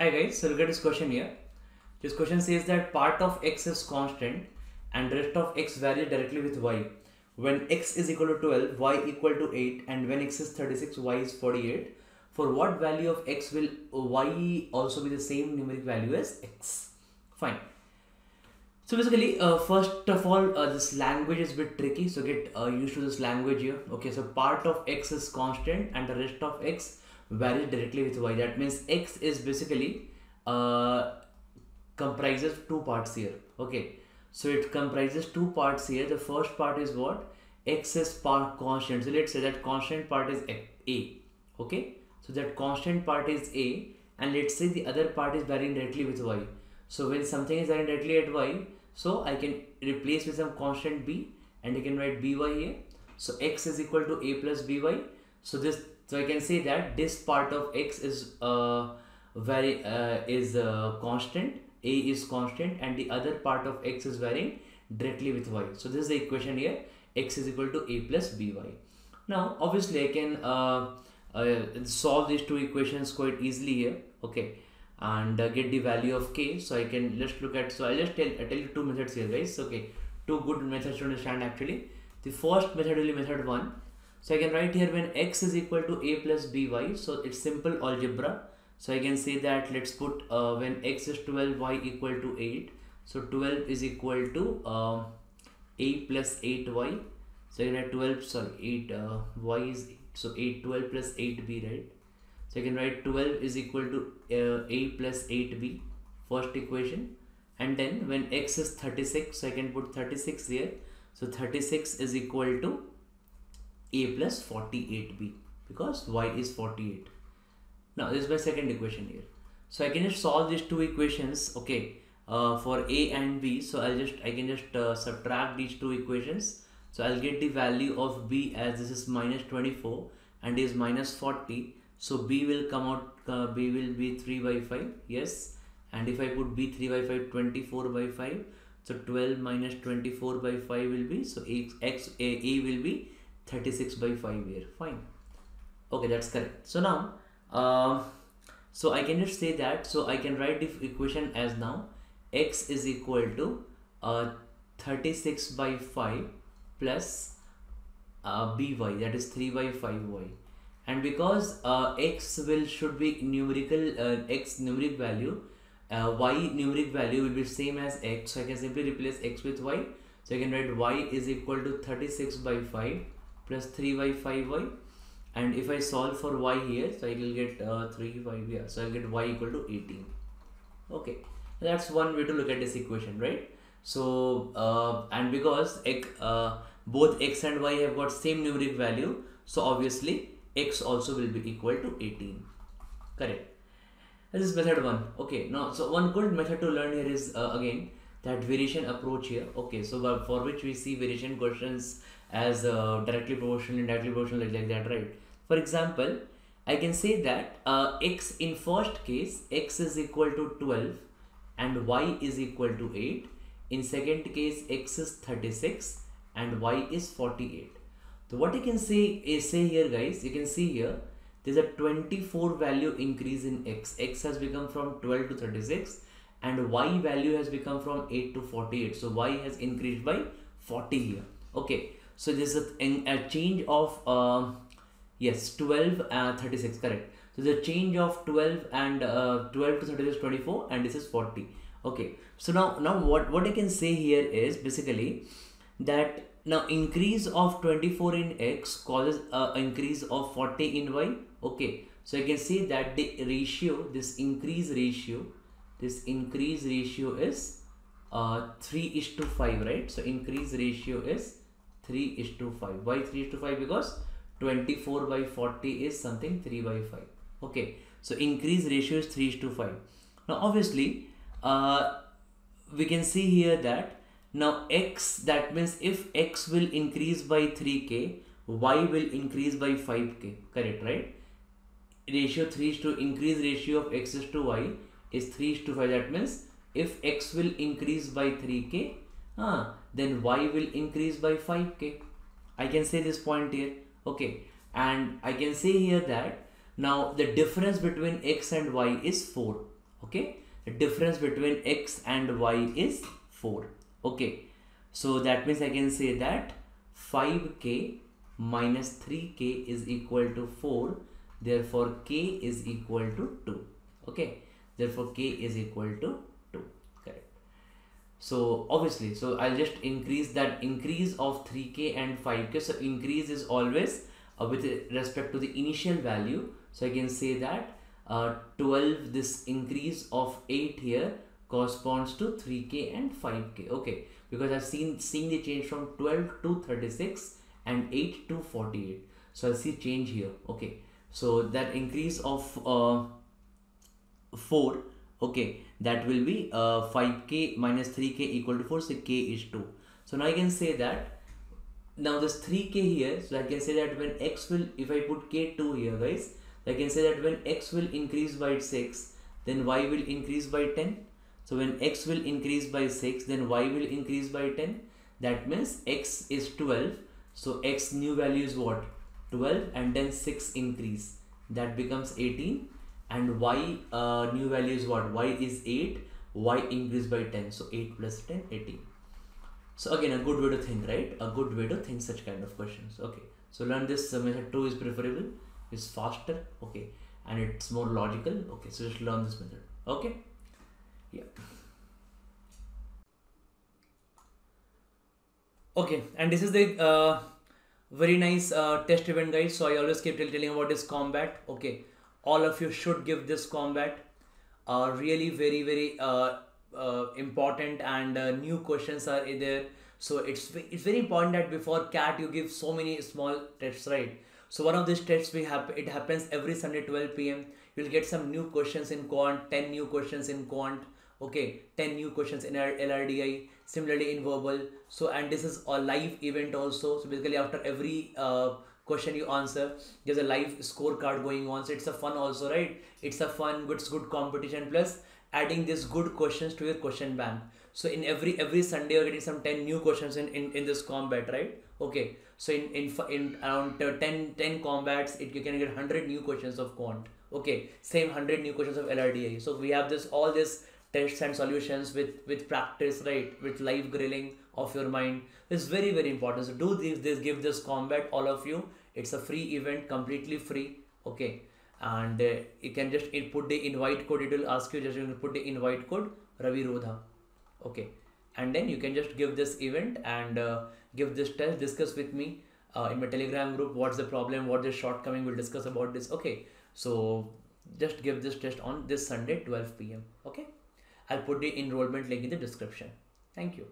Hi guys, so look at this question here. This question says that part of x is constant and rest of x varies directly with y. When x is equal to 12, y equal to 8, and when x is 36, y is 48. For what value of x will y also be the same numeric value as x? Fine. So basically, first of all, this language is a bit tricky, so get used to this language here. Okay, so part of x is constant and the rest of x varies directly with y. That means x is basically comprises two parts here. Okay, so it comprises two parts here. The first part is what? X is part constant. So let's say that constant part is a. Okay, so that constant part is a, and let's say the other part is varying directly with y. So when something is varying directly at y, so I can replace with some constant b, and I can write by here. So x is equal to a plus by. So this, so I can say that this part of x is constant. A is constant and the other part of x is varying directly with y. So this is the equation here, x is equal to a plus by. Now obviously I can solve these two equations quite easily here, okay, and get the value of k. So I can just look at, so I'll just tell you two methods here guys, okay, two good methods to understand actually. The first method will be method 1. So I can write here when x is equal to a plus by, so it's simple algebra. So I can say that let's put when x is 12, y equal to 8. So 12 is equal to a plus 8y. So you can write 12, sorry, 8 y is 8. So 8, 12 plus 8b, right? So I can write 12 is equal to a plus 8b, first equation. And then when x is 36, so I can put 36 here. So 36 is equal to a plus 48b because y is 48. Now this is my second equation here. So I can just solve these two equations, okay, for a and b. So I can just subtract these two equations. So I'll get the value of b as this is minus 24 and is minus 40. So b will come out, b will be 3 by 5, yes. And if I put b 3 by 5, 24 by 5. So 12 minus 24 by 5 will be, so a will be 36 by 5 here, fine. Okay, that's correct. So now, so I can just say that, so I can write the equation as now x is equal to 36 by 5 plus by, that is 3 by 5y. And because x should be numerical, x numeric value, y numeric value will be same as x, so I can simply replace x with y. So I can write y is equal to 36 by 5 plus 3 by 5y. And if I solve for y here, so I will get 3 by, yeah, so I'll get y equal to 18. Okay, that's one way to look at this equation, right? So and because x, both x and y have got same numeric value, so obviously x also will be equal to 18. Correct. This is method 1. Okay, now so one good method to learn here is again that variation approach here. Okay, so for which we see variation questions as directly proportional, indirectly proportional, like that, right? For example, I can say that x in first case, x is equal to 12 and y is equal to 8. In second case, x is 36 and y is 48. So what you can say here guys, you can see here, there's a 24 value increase in x. X has become from 12 to 36 and y value has become from 8 to 48. So y has increased by 40 here. Okay. So this is a change of, yes, 12 and 36, correct. So the change of 12 and 12 to 36 is 24 and this is 40. Okay. So now what I can say here is basically that now increase of 24 in x causes increase of 40 in y. Okay. So I can see that the ratio, this increase ratio is 3:5, right? So increase ratio is 3:5. Why 3:5? Because 24 by 40 is something 3 by 5. Okay, so increase ratio is 3:5. Now obviously, we can see here that now x, that means if x will increase by 3k, y will increase by 5k. Correct, right? Ratio 3:5, increase ratio of x to y is 3:5. That means if x will increase by 3k, then y will increase by 5k. I can say this point here, okay, and I can say here that now the difference between x and y is 4. Okay, the difference between x and y is 4. Okay, so that means I can say that 5k minus 3k is equal to 4. Therefore k is equal to 2. Okay, therefore k is equal to 2. Correct. So obviously, so I'll just increase that increase of 3k and 5k. So increase is always with respect to the initial value. So I can say that 12, this increase of 8 here corresponds to 3k and 5k. Okay, because I've seen the change from 12 to 36 and 8 to 48. So I'll see change here. Okay, so that increase of 4, okay, that will be 5k minus 3k equal to 4, so k is 2. So now I can say that now this 3k here, so I can say that when x will, if I put k2 here guys, I can say that when x will increase by 6, then y will increase by 10. So when x will increase by 6, then y will increase by 10. That means x is 12, so x new value is what? 12, and then 6 increase, that becomes 18. And y new value is what? Y is 8, y increase by 10, so 8 plus 10, 18. So again, a good way to think, right? A good way to think such kind of questions. Okay, so learn this method 2 is preferable, it's faster, okay, and it's more logical. Okay, so just learn this method. Okay, yeah. Okay, and this is the very nice test event guys. So I always keep telling about this combat. Okay, all of you should give this combat. Really very, very important, and new questions are there. So it's very important that before CAT you give so many small tests, right? So one of these tests it happens every Sunday 12 p.m. You'll get some new questions in quant, 10 new questions in quant. Okay, 10 new questions in LRDI, similarly in verbal. So, and this is a live event also. So basically after every question you answer, there's a live scorecard going on. So it's a fun also, right? It's a fun, good competition, plus adding these good questions to your question bank. So in every Sunday you're getting some 10 new questions in this combat, right? Okay, so in around 10 combats, you can get 100 new questions of quant. Okay, same 100 new questions of LRDI. So we have all this tests and solutions with practice, right? With live grilling of your mind. It's very, very important. So do this, give this combat, all of you. It's a free event, completely free. Okay, and you can just put the invite code. It will ask you, just put the invite code Ravi Rodha. Okay, and then you can just give this event and give this test. Discuss with me in my Telegram group. What's the problem? What is shortcoming? We'll discuss about this. Okay, so just give this test on this Sunday 12 p.m. Okay. I'll put the enrollment link in the description. Thank you.